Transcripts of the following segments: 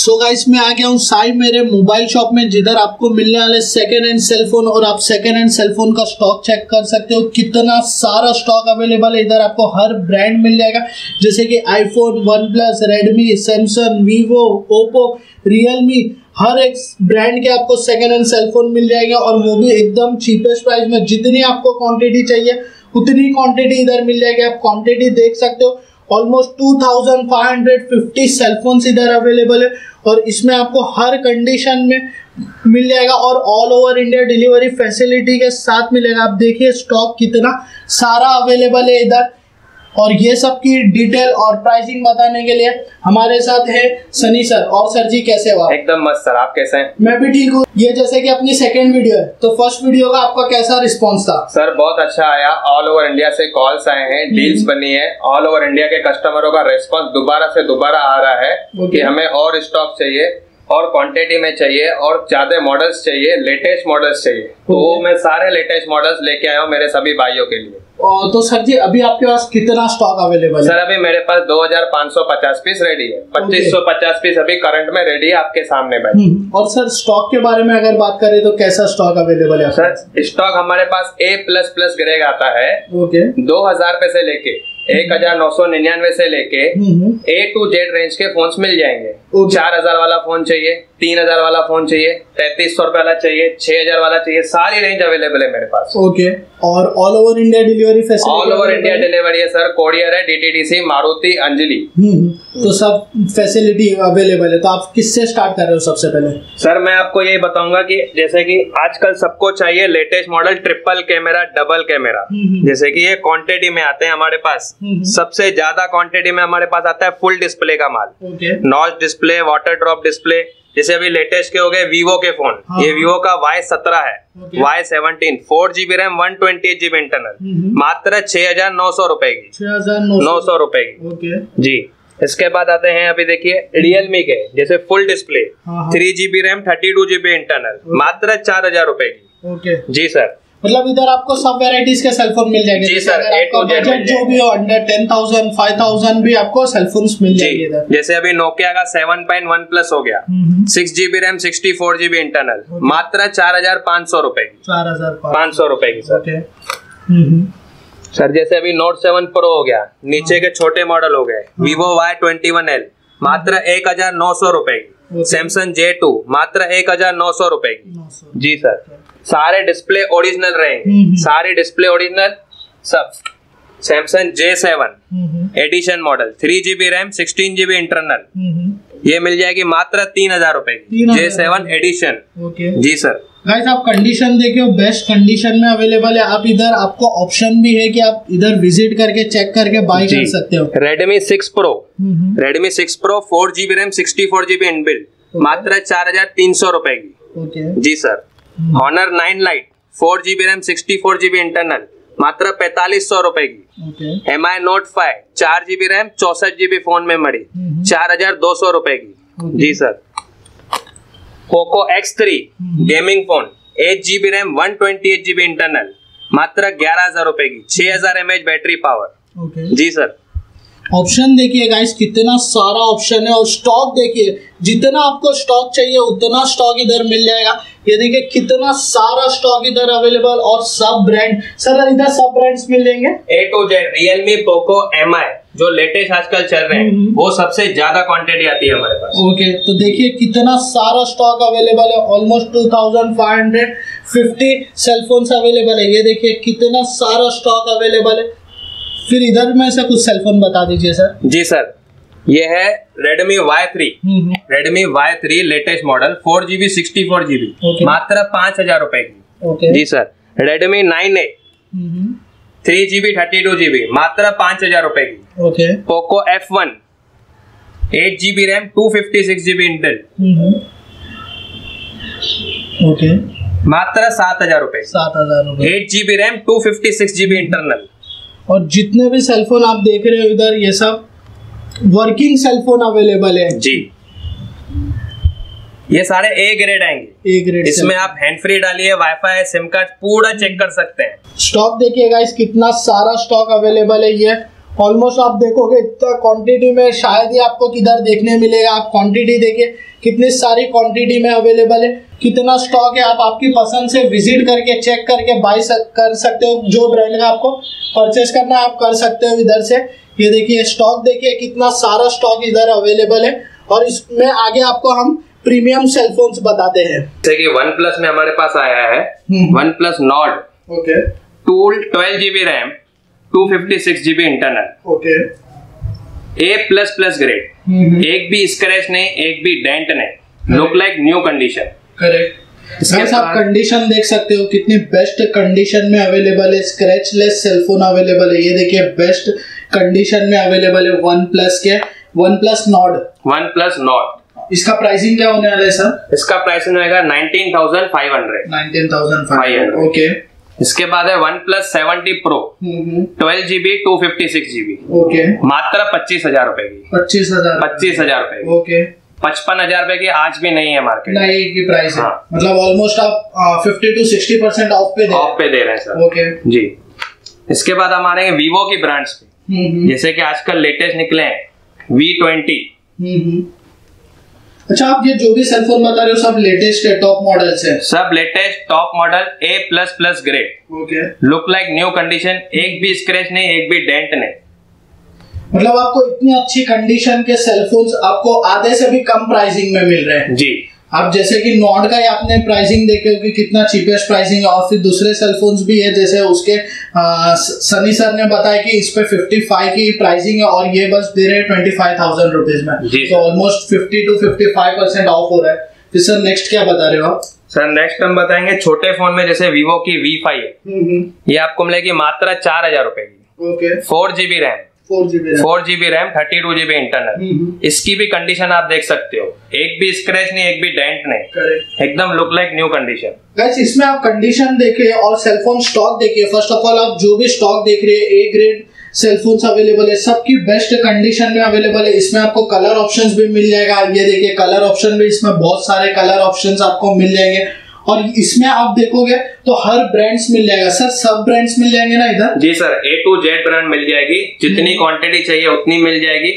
So guys मैं आ गया हूँ साई मेरे मोबाइल शॉप में, जिधर आपको मिलने वाले सेकेंड हैंड सेलफोन और आप सेकेंड हैंड सेलफोन का स्टॉक चेक कर सकते हो। कितना सारा स्टॉक अवेलेबल है इधर, आपको हर ब्रांड मिल जाएगा, जैसे कि iPhone, one plus, Redmi, Samsung, Vivo, Oppo, Realme, हर एक ब्रांड के आपको सेकेंड हैंड सेलफोन मिल जाएगा और वो भी एकदम चीपेस्ट प्राइस में। जितनी आपको क्वान्टिटी चाहिए उतनी क्वान्टिटी इधर मिल जाएगी। आप क्वान्टिटी देख सकते हो, ऑलमोस्ट 2550 सेलफोन्स इधर अवेलेबल है और इसमें आपको हर कंडीशन में मिल जाएगा और all over India delivery facility के साथ मिलेगा। आप देखिए स्टॉक कितना सारा अवेलेबल है इधर। और ये सब की डिटेल और प्राइसिंग बताने के लिए हमारे साथ है सनी सर। और सर जी कैसे हो आप? एकदम मस्त सर, आप कैसे हैं? मैं भी ठीक हूँ। ये जैसे कि अपनी सेकंड वीडियो है, तो फर्स्ट वीडियो का आपका कैसा रिस्पांस था? सर बहुत अच्छा आया, ऑल ओवर इंडिया से कॉल्स आए हैं, डील्स बनी है, ऑल ओवर इंडिया के कस्टमरों का रेस्पॉन्स दोबारा से दोबारा आ रहा है कि हमें और स्टॉक चाहिए और क्वांटिटी में चाहिए और ज्यादा मॉडल्स चाहिए, लेटेस्ट मॉडल्स चाहिए। तो मैं सारे लेटेस्ट मॉडल्स लेके आया हूँ मेरे सभी भाइयों के लिए। तो सर जी अभी आपके पास कितना स्टॉक अवेलेबल है? सर अभी मेरे पास 2550 पीस रेडी है, 2550 पीस अभी करंट में रेडी है आपके सामने बैठे। और सर स्टॉक के बारे में अगर बात करें तो कैसा स्टॉक अवेलेबल है? सर स्टॉक हमारे पास A++ ग्रेड आता है, 2000 से लेके 1999 से लेके A to Z रेंज के फोन्स मिल जाएंगे। 4000 वाला फोन चाहिए, 3000 वाला फोन चाहिए, 3300 वाला चाहिए, 6000 वाला चाहिए, सारी रेंज अवेलेबल है मेरे पास। ओके और all over India delivery facility? All over India delivery है सर, कोरियर है, DTDC, मारुति, अंजलि, तो सब फैसिलिटी अवेलेबल है। तो आप किससे स्टार्ट कर रहे हो सबसे पहले? सर मैं आपको यही बताऊंगा की जैसे की आजकल सबको चाहिए latest model, triple camera, double camera, जैसे की ये क्वान्टिटी में आते हैं हमारे पास। सबसे ज्यादा क्वांटिटी में हमारे पास आता है फुल डिस्प्ले का माल, notch display, water drop display. जैसे अभी लेटेस्ट के हो गए वीवो के फोन, ये वीवो का Y17 है, Y17, 4GB RAM, 128GB internal, मात्र 6900 रुपए की, 6900 रुपए की जी। इसके बाद आते हैं अभी देखिए रियलमी के, जैसे full display, 3GB RAM, 32GB internal, मात्र 4000 रुपए की जी सर। मतलब इधर आपको सब वेराइटीज के सेलफोन मिल जाएंगे जी सर। आपका बजट जो भी हो, अंडर 10,000 5,000 भी आपको सेलफोन्स मिल जाएंगे इधर। जैसे अभी नोकिया का 7.1 Plus हो गया, 6GB रैम, 64GB इंटरनल, मात्र 4500 रुपए की, 4500 रुपए की सर। सर जैसे अभी Note 7 Pro हो गया, नीचे के छोटे मॉडल हो गए, Vivo Y21L मात्र 1900 रुपए की, सैमसंग J2 मात्र 1900 रुपए की जी सर। सारे डिस्प्ले ओरिजिनल रहेंगे, सारे डिस्प्ले ओरिजिनल सब। Samsung J7 edition model, 3GB RAM, 16GB internal, ये मिल जाएगी मात्र 3000 रुपए की, J7 एडिशन जी सर। गाइस आप कंडीशन देखिए, बेस्ट कंडीशन में अवेलेबल है। आप इधर आपको ऑप्शन भी है कि आप इधर विजिट करके चेक करके बाय कर सकते हो। Redmi 6 Pro 4GB RAM, 64GB inbuilt, मात्र 4300 रुपए की जी sir. Honor 9 Lite 4GB RAM, 64GB internal, मात्र 4500 रुपए की। MI Note 5 4GB RAM, 64GB phone memory, 4200 रुपए की जी sir. Poco X3 gaming phone, 8GB RAM, 128GB internal, मात्र 11000 रुपए की, 6000 mAh बैटरी पावर जी सर। ऑप्शन देखिए गाइस कितना सारा ऑप्शन है और स्टॉक देखिए, जितना आपको स्टॉक चाहिए उतना स्टॉक इधर मिल जाएगा। ये देखिए कितना सारा स्टॉक इधर अवेलेबल और सब ब्रांड। सर इधर सब ब्रांड्स मिल जाएंगे A to Z, Realme, Poco, MI जो लेटेस्ट आजकल चल रहे हैं वो सबसे ज्यादा क्वांटिटी आती है हमारे पास। ओके तो देखिए कितना सारा स्टॉक अवेलेबल है, ऑलमोस्ट 2550 सेलफोन्स अवेलेबल है। ये देखिए कितना सारा स्टॉक अवेलेबल है। फिर इधर में से कुछ सेलफोन बता दीजिए सर। जी सर ये है Redmi Y3 latest model, 4GB 64GB, मात्र 5000 रुपए की जी sir. Redmi 9A 3GB 32GB, मात्र 5000 रुपए की। Poco F1 8GB RAM, 256GB internal, मात्र 7000 रुपए, 7000 रुपए। 8GB RAM, 256GB internal. और जितने भी सेलफोन आप देख रहे हो इधर ये सब वर्किंग सेलफोन अवेलेबल है जी। ये सारे A ग्रेड आएंगे, A ग्रेड। इसमें आप हैंड फ्री डालिए, वाईफाई, सिम कार्ड पूरा चेक कर सकते हैं। स्टॉक देखिए गाइस कितना सारा स्टॉक अवेलेबल है ये। ऑलमोस्ट आप देखोगे इतना क्वांटिटी में शायद ही आपको किधर देखने मिलेगा। आप क्वांटिटी देखिए कितनी सारी क्वांटिटी में अवेलेबल है, कितना स्टॉक है। आप आपकी पसंद से विजिट करके चेक करके बाय कर सकते हो, जो ब्रांड का आपको परचेस करना है आप कर सकते हो इधर से। ये देखिए स्टॉक, देखिए कितना सारा स्टॉक इधर अवेलेबल है। और इसमें आगे आपको हम प्रीमियम सेलफोन्स बताते हैं। जैसे कि वन प्लस में हमारे पास आया है one plus Nord, okay, 12GB RAM, 256GB internal, okay, A++ grade, एक भी स्क्रैच नहीं, एक भी डेंट नहीं, look like new condition. Correct, इसमें आप कंडीशन देख सकते हो कितनी बेस्ट कंडीशन में अवेलेबल है। स्क्रैचलेस सेलफोन अवेलेबल है, ये देखिए बेस्ट कंडीशन में अवेलेबल है वन प्लस के, वन प्लस नॉर्ड। इसका प्राइसिंग क्या होने वाला है सर? इसका प्राइसिंग होगा 19,500। 19,500, ओके। इसके बाद है OnePlus 70 Pro, 12GB, 256GB, okay, मात्र 25,000 रुपए की। 25,000 रुपए, ओके। 55,000 रुपए की आज भी नहीं है मार्केट, नहीं की प्राइस है। हाँ। मतलब ऑलमोस्ट आप 50 to 60% ऑफ पे दे रहे हैं सर, ओके जी। इसके बाद हमारे वीवो की ब्रांड्स पे, जैसे कि आजकल लेटेस्ट निकले हैं V20। अच्छा, आप ये जो भी सेलफोन बता रहे हो सब लेटेस्ट है, टॉप मॉडल्स है? सब latest top model, A++ grade, okay, look like new condition, एक भी स्क्रैच नहीं, एक भी डेंट नहीं। मतलब आपको इतनी अच्छी कंडीशन के सेलफोन्स आपको आधे से भी कम प्राइसिंग में मिल रहे हैं जी। आप जैसे कि नॉर्ड का ही आपने प्राइसिंग देखे हो कि कितना चीपेस्ट प्राइसिंग है। और फिर दूसरे सेलफोन्स भी है, जैसे उसके सनी सर ने बताया कि इस पे 55 की प्राइसिंग है और ये बस दे रहे हैं 25,000 रुपीज में। तो ऑलमोस्ट 50 to 55% ऑफ हो रहा है। फिर सर नेक्स्ट क्या बता रहे हो आप? सर नेक्स्ट हम बताएंगे छोटे फोन में, जैसे वीवो की V5, ये आपको मिलेगी मात्र 4,000 रुपए की, okay, 4GB RAM, 4GB RAM, 32GB internal. इसकी भी कंडीशन आप देख सकते हो, एक भी स्क्रैच नहीं, एक भी डेंट नहीं, एकदम look like new condition. Guys, इसमें आप कंडीशन देखिए और सेलफोन स्टॉक देखिए। फर्स्ट ऑफ ऑल आप जो भी स्टॉक देख रहे हैं, ए ग्रेड सेलफोन्स अवेलेबल है, सबकी बेस्ट कंडीशन में अवेलेबल है। इसमें आपको कलर ऑप्शन भी मिल जाएगा, ये देखिए कलर ऑप्शन भी, इसमें बहुत सारे कलर ऑप्शन आपको मिल जाएंगे। और इसमें आप देखोगे तो हर ब्रांड्स मिल जाएगा सर, सब ब्रांड्स मिल जाएंगे ना इधर? जी sir, A to Z brand मिल जाएगी, जितनी क्वांटिटी चाहिए उतनी मिल जाएगी।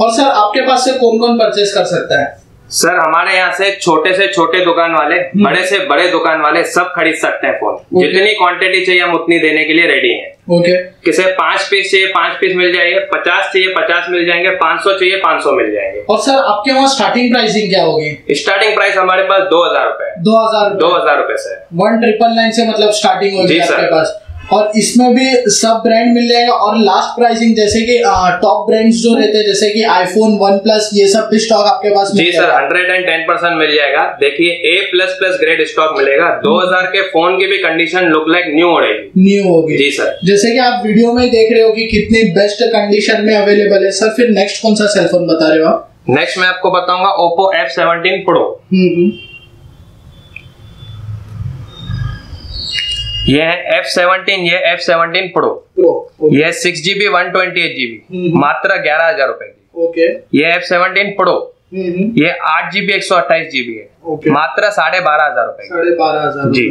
और सर आपके पास से कौन कौन परचेस कर सकता है? सर हमारे यहाँ से छोटे दुकान वाले, बड़े से बड़े दुकान वाले सब खरीद सकते हैं फोन। जितनी क्वांटिटी चाहिए हम उतनी देने के लिए रेडी हैं। ओके, किसे 5 पीस चाहिए 5 पीस मिल जाएंगे, 50 चाहिए 50 मिल जाएंगे, 500 चाहिए 500 मिल जाएंगे। और सर आपके वहाँ स्टार्टिंग प्राइसिंग क्या होगी? स्टार्टिंग प्राइस हमारे पास 2,000 रुपए, 2,000 रुपए से 1999 से मतलब स्टार्टिंग होगी आपके पास। और इसमें भी सब ब्रांड मिल जाएगा। और लास्ट प्राइसिंग, जैसे कि टॉप ब्रांड्स जो रहते हैं, जैसे कि आईफोन, OnePlus, ये सब भी स्टॉक आपके पास मिल जाएगा। जी सर, 110% मिल जाएगा। देखिए A++ ग्रेड स्टॉक मिलेगा। 2000 के फोन की भी कंडीशन लुक लाइक न्यू हो रही, न्यू होगी जी सर। जैसे कि आप वीडियो में देख रहे हो कि कितनी बेस्ट कंडीशन में अवेलेबल है। सर फिर नेक्स्ट कौन सा सेलफोन बता रहे हो आप? नेक्स्ट मैं आपको बताऊंगा ओप्पो F17 Pro। ये है F17, ये F17 Pro, ये 6GB 128GB, मात्र 11,000 रुपए की, ओके। ये F17 Pro, ये 8GB 128GB है, मात्र 12,500 रुपए, 12,500 जी।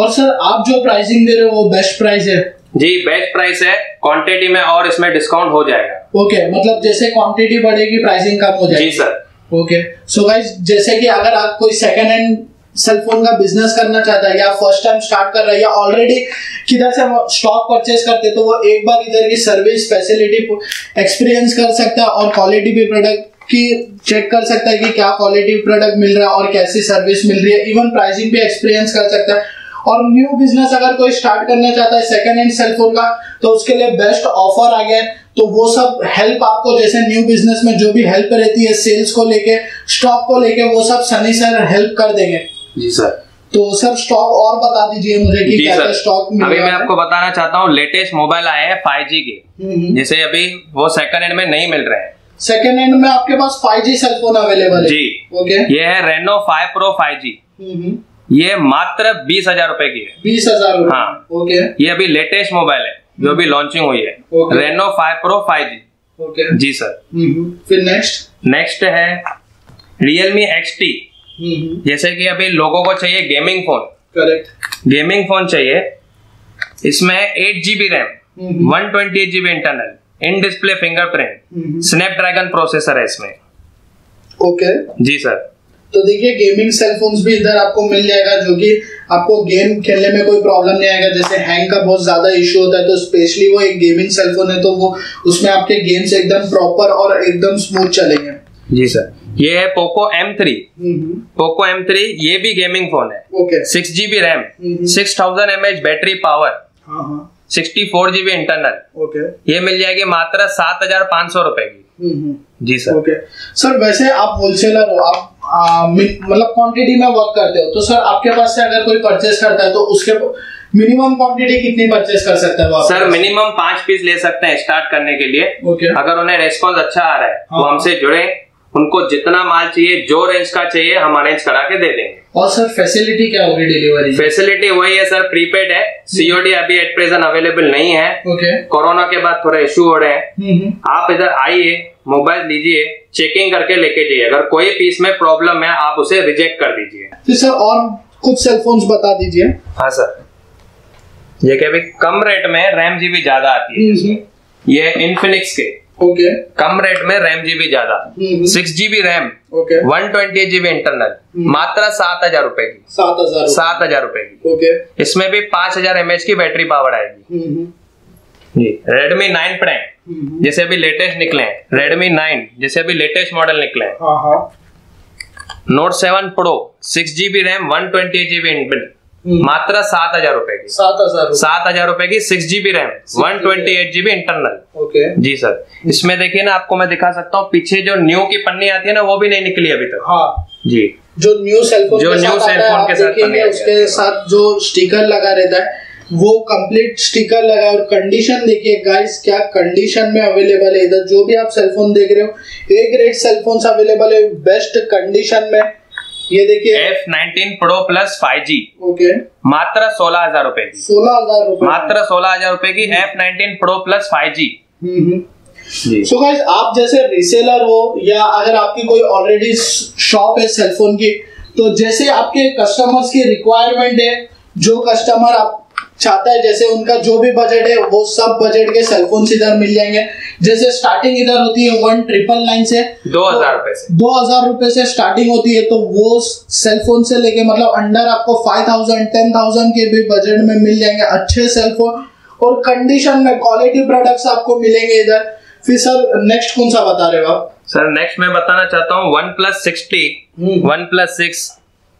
और सर आप जो प्राइसिंग दे रहे हो वो बेस्ट प्राइस है? जी बेस्ट प्राइस है, क्वांटिटी में और इसमें डिस्काउंट हो जाएगा। ओके, मतलब जैसे क्वांटिटी बढ़ेगी प्राइसिंग कम हो जाएगी? जी सर। ओके, सो गाइस, जैसे कि अगर आप कोई सेकेंड हैंड सेलफोन का बिजनेस करना चाहता है या फर्स्ट टाइम स्टार्ट कर रहा है या ऑलरेडी किधर से स्टॉक परचेस करते हैं, तो वो एक बार इधर की सर्विस फैसिलिटी एक्सपीरियंस कर सकता है और क्वालिटी भी प्रोडक्ट की चेक कर सकता है कि क्या क्वालिटी प्रोडक्ट मिल रहा है और कैसी सर्विस मिल रही है। इवन प्राइसिंग भी एक्सपीरियंस कर सकता है। और न्यू बिजनेस अगर कोई स्टार्ट करना चाहता है सेकेंड हैंड सेलफोन का, तो उसके लिए बेस्ट ऑफर आ गया है। तो वो सब हेल्प आपको, जैसे न्यू बिजनेस में जो भी हेल्प रहती है सेल्स को लेके, स्टॉक को लेके, वो सब सनी सर हेल्प कर देंगे जी सर। तो सर स्टॉक और बता दीजिए मुझे कि क्या क्या स्टॉक मिला है। अभी मैं आपको बताना चाहता हूँ, लेटेस्ट मोबाइल आए हैं 5G के, जैसे अभी वो सेकंड हैंड में नहीं मिल रहे हैं। सेकंड हैंड में आपके पास 5G सेलफोन अवेलेबल है जी, ओके। ये है रेनो 5 Pro 5G, ये मात्र 20,000 रुपए की है, 20,000, हाँ, ओके। ये अभी लेटेस्ट मोबाइल है जो अभी लॉन्चिंग हुई है, रेनो 5 Pro 5G, ओके जी सर। फिर नेक्स्ट है Realme XT। जैसे कि अभी लोगों को चाहिए gaming phone, correct, gaming phone चाहिए, इसमें 8GB RAM, 128GB internal, in display fingerprint, Snapdragon processor है इसमें। ओके जी सर। तो देखिए गेमिंग सेल फोन्स भी इधर आपको मिल जाएगा, जो कि आपको गेम खेलने में कोई प्रॉब्लम नहीं आएगा। जैसे हैंग का बहुत ज्यादा इशू होता है, तो स्पेशली वो एक गेमिंग सेल फोन है तो वो उसमें आपके गेम्स एकदम प्रॉपर और एकदम स्मूथ चलेंगे। जी सर। ये है पोको M3। पोको M3 ये भी गेमिंग फोन है। Okay. 6GB RAM, 6000mAh battery power, 64GB internal. Okay. ये मिल जाएगी मात्र 7500 रुपए की। जी सर। ओके सर, वैसे आप होलसेलर हो, आप मतलब क्वांटिटी में वर्क करते हो, तो सर आपके पास से अगर कोई परचेस करता है तो उसके मिनिमम क्वांटिटी कितनी परचेस कर सकता है? सर मिनिमम 5 पीस ले सकते हैं स्टार्ट करने के लिए। okay. अगर उन्हें रेस्पॉन्स अच्छा आ रहा है वो हमसे जुड़े, उनको जितना माल चाहिए जो रेंज का चाहिए हम अरेंज करा के दे देंगे। और सर फैसिलिटी क्या होगी डिलीवरी? फैसिलिटी वही है सर, प्रीपेड है, सीओडी अभी एट प्रेजेंट अवेलेबल नहीं है। okay. कोरोना के बाद थोड़े इश्यू हो रहे हैं। आप इधर आइए, मोबाइल लीजिए, चेकिंग करके लेके जाइए, अगर कोई पीस में प्रॉब्लम है आप उसे रिजेक्ट कर दीजिए। तो सर और कुछ सेल फोन बता दीजिए। हाँ सर, ये क्या कम रेट में रैम जी भी ज्यादा आती है इसमें, ये इनफिनिक्स के। ओके। कम रेट में रैम जीबी ज्यादा, 6GB रैम, 128GB इंटरनल, मात्र 7000 रुपए की। 7000 रुपए की। ओके। इसमें भी 5000mAh की बैटरी पावर आएगी। जी। रेडमी 9 प्राइम जैसे अभी लेटेस्ट निकले हैं, रेडमी 9 जैसे अभी लेटेस्ट मॉडल निकले हैं, note 7 pro 6GB RAM 128GB internal, मात्र 7000 रुपए की। 7000 रुपए की, 6GB RAM, 128GB internal. Okay जी सर। इसमें देखिए ना, आपको मैं दिखा सकता हूँ, पीछे जो न्यू की पन्नी आती है ना वो भी नहीं निकली अभी तक। हाँ जी, जो न्यू सेलफोन के साथ उसके साथ जो स्टिकर लगा रहता है वो कंप्लीट स्टिकर लगा है। और कंडीशन देखिए गाइस, क्या कंडीशन में अवेलेबल है। इधर जो भी आप सेलफोन देख रहे हो एक ग्रेड सेलफोन अवेलेबल है बेस्ट कंडीशन में। ये देखिए F19 Pro Plus 5G। Okay. मात्र 16000 रुपए की। 16000 रुपए, मात्र 16000 रुपए की F19 Pro Plus 5G। सो गाइस, आप जैसे रिसेलर हो या अगर आपकी कोई ऑलरेडी शॉप है सेलफोन की, तो जैसे आपके कस्टमर्स की रिक्वायरमेंट है, जो कस्टमर आप चाहता है, जैसे उनका जो भी बजट है वो सब बजट के सेलफोन्स इधर मिल जाएंगे। जैसे स्टार्टिंग इधर होती है 1999 से 2000 रुपए से, 2000 रुपए से स्टार्टिंग होती है। तो वो सेलफोन से लेके मतलब अंडर आपको 5000-10000 के भी बजट में मिल जाएंगे अच्छे सेलफोन, और कंडीशन में क्वालिटी प्रोडक्ट्स आपको मिलेंगे इधर। फिर सर नेक्स्ट कौन सा बता रहे हो आप? सर नेक्स्ट मैं बताना चाहता हूँ OnePlus 60, OnePlus 6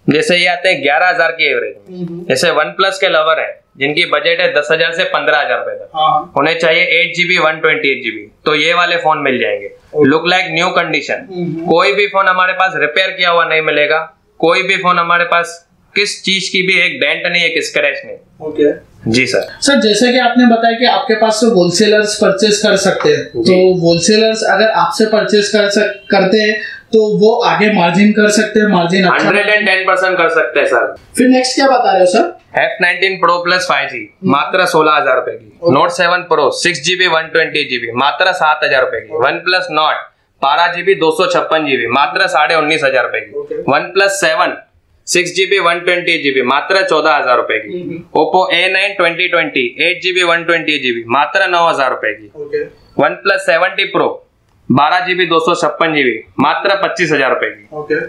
जैसे ये आते हैं 11000 के एवरेज। जैसे OnePlus के लवर है जिनकी बजट है 10000 से 15000 रुपए तक, उन्हें चाहिए 8GB 128GB, तो ये वाले फोन मिल जाएंगे। Look like new condition. कोई भी फोन हमारे पास रिपेयर किया हुआ नहीं मिलेगा, कोई भी फोन हमारे पास किस चीज की भी एक डेंट नहीं, एक स्क्रैच नहीं। ओके जी सर। सर जैसे कि आपने बताया कि आपके पास से होलसेलर्स परचेस कर सकते हैं, तो होलसेलर्स अगर आपसे परचेस करते हैं तो वो आगे मार्जिन कर सकते हैं, मार्जिन 110% कर सकते हैं सर। फिर नेक्स्ट क्या बता रहे हो sir? F19 Pro Plus 5G मात्र 16000 रुपए की। okay. Note 7 Pro 6GB 128GB मात्र 7000 रुपए की। OnePlus Note 12GB 256GB मात्र 19500 रुपए की। okay. OnePlus 7 6GB 128GB मात्र 14000 रुपए की। Oppo A9 2020 8GB 128GB मात्र 9000 रुपए की। okay. OnePlus 70 Pro 12GB 256GB मात्र 25000 रुपए की। okay.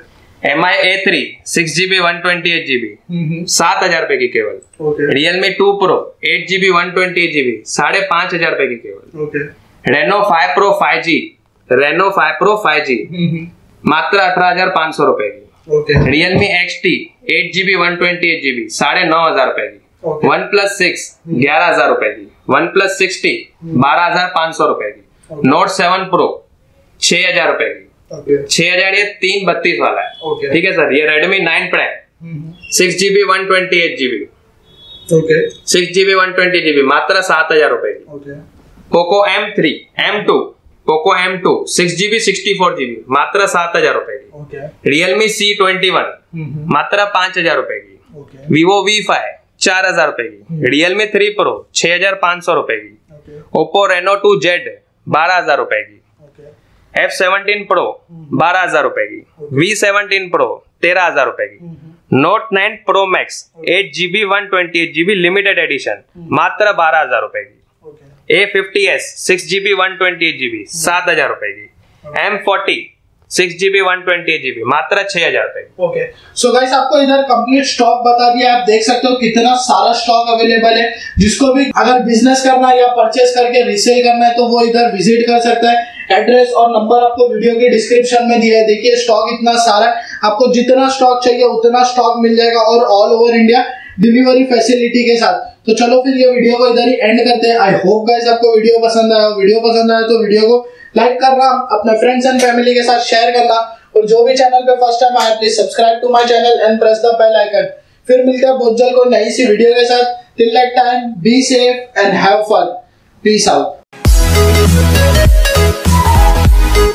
MI A3 6GB 128GB 7000 रुपए की केवल। okay. Realme 2 Pro 8GB 128GB 5500 रुपए की केवल। okay. Reno 5 Pro 5G मात्र 18500 रुपए की। Okay. Realme XT 8GB 128GB 9500 रुपए की। okay. OnePlus 6 11000 रुपए की। OnePlus 60 12500 रुपए की। okay. Note 7 Pro 6000 रुपए की। okay. 6000 ये 332 वाला है। okay. ठीक है सर। ये Redmi 9 Prime 6GB 128GB 6GB 128GB मात्र 7000 रुपए की। okay. Poco M2 6GB 64GB मात्र 7000 रुपए की। okay. Realme C21 मात्र 5000 रुपए की। okay. Vivo V5 4000 रुपए की। Realme 3 Pro 6500 रुपए की। okay. Oppo Reno 2Z 12000 रुपए की। okay. F17 Pro 12000 रुपए की। okay. V17 Pro 13000 रुपए की। Note 9 Pro Max 8GB 128GB limited edition मात्र 12000 रुपए की। okay. A50s 6GB 128GB 7000 रुपए की, M40 6GB 128GB मात्र 6000 रुपए। ओके सो गाइस आपको इधर कंप्लीट स्टॉक बता दिया, आप देख सकते हो कितना सारा स्टॉक अवेलेबल है। जिसको भी अगर बिजनेस करना है या परचेस करके रीसेल करना है तो वो इधर विजिट कर सकता है। एड्रेस और नंबर आपको वीडियो के डिस्क्रिप्शन में दिया है। देखिए स्टॉक इतना सारा है, आपको जितना स्टॉक चाहिए उतना स्टॉक मिल जाएगा और all over India delivery facility के साथ। तो चलो फिर ये वीडियो को इधर ही एंड करते हैं। आई होप गाइस आपको वीडियो पसंद आया। वीडियो पसंद आया तो वीडियो को लाइक करना, अपने फ्रेंड्स एंड फैमिली के साथ शेयर करना और जो भी चैनल पे फर्स्ट टाइम आए please subscribe to my channel and press the bell icon. फिर मिलते हैं बहुत जल्द कोई नई सी वीडियो के साथ। Till that time be safe and have fun. Peace out.